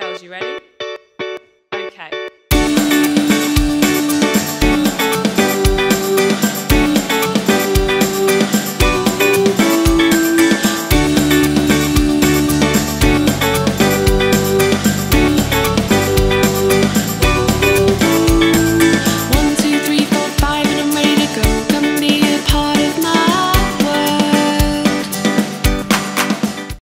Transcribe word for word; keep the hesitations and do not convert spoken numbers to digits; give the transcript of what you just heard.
Girls, you ready? Okay.